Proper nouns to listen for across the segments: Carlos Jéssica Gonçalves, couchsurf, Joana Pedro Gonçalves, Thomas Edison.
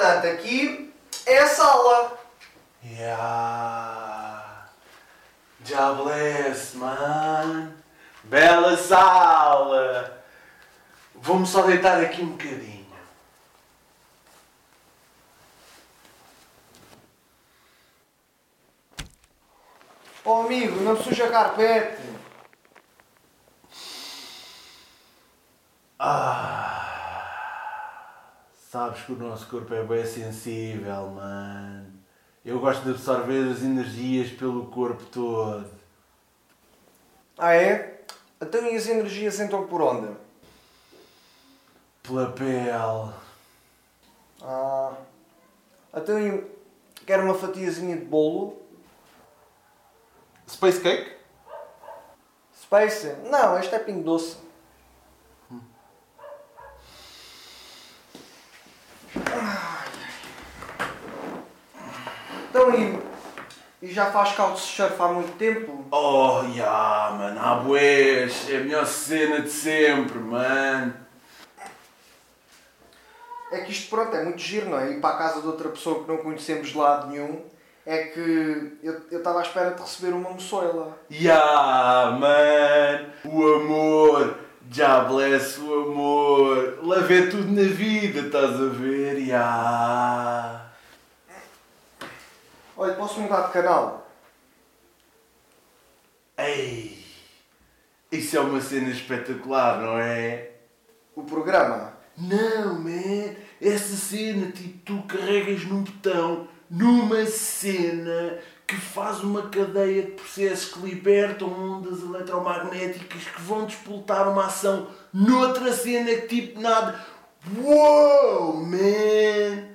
importante aqui é a sala. Yeah. Jobless, man. Bela sala. Vou-me só deitar aqui um bocadinho. Oh amigo, não me suja a carpete. Sabes que o nosso corpo é bem sensível, mano. Eu gosto de absorver as energias pelo corpo todo. Ah é? Então e as energias entram por onde? Pela pele. Ah. Então eu quero uma fatiazinha de bolo. Space cake? Space? Não, este é pingo doce. Então, e já faz couchsurf há muito tempo? Oh, yeah, mano, há bués, é a melhor cena de sempre, mano. É que isto, pronto, é muito giro, não é? Ir para a casa de outra pessoa que não conhecemos de lado nenhum. É que eu estava à espera de receber uma moçoila. Yeah, man! O amor! Já bless o amor! Love é tudo na vida, estás a ver? Yeah. Olha, posso mudar de canal? Ei! Isso é uma cena espetacular, não é? O programa? Não, man! Essa cena, tipo, tu carregas num botão numa cena que faz uma cadeia de processos que libertam ondas eletromagnéticas que vão despoletar uma ação noutra cena que tipo nada. Uou, man!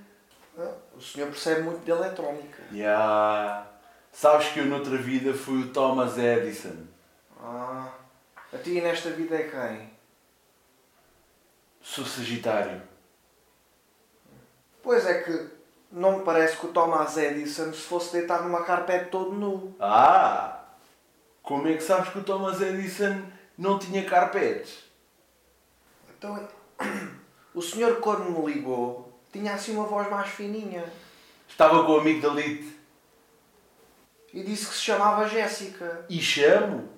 O senhor percebe muito de eletrónica. Yeah. Sabes que eu noutra vida fui o Thomas Edison. Ah. A ti nesta vida é quem? Sou Sagitário. Pois é que não me parece que o Thomas Edison se fosse deitar numa carpete todo nu. Ah! Como é que sabes que o Thomas Edison não tinha carpetes? Então, o senhor quando me ligou tinha assim uma voz mais fininha. Estava com o amigo da Lite. E disse que se chamava Jéssica. E chamo.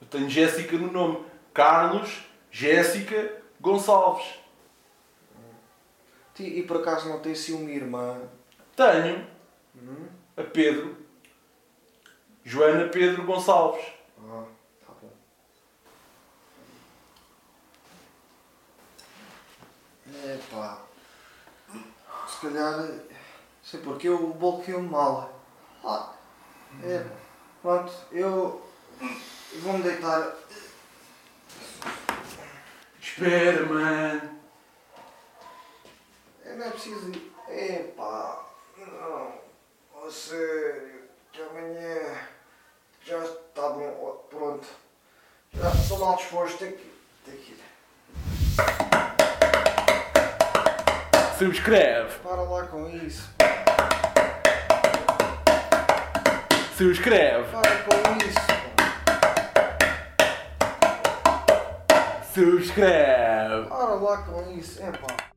Eu tenho Jéssica no nome. Carlos Jéssica Gonçalves. E por acaso não tens uma irmã? Tenho. A Pedro. Joana Pedro Gonçalves. Ah, tá bom. Epá. Se calhar, sei porque eu bloqueio-me mal. Ah. É. Pronto, eu vou-me deitar. Espera, mano. Eu não é preciso ir. Epá, não. A sério, que amanhã já está bom. Pronto. Já estou mal disposto. Tem que ir. Subscreve. Para lá com isso. Subscreve. Para com isso. Subscreve. Para lá com isso. Epá.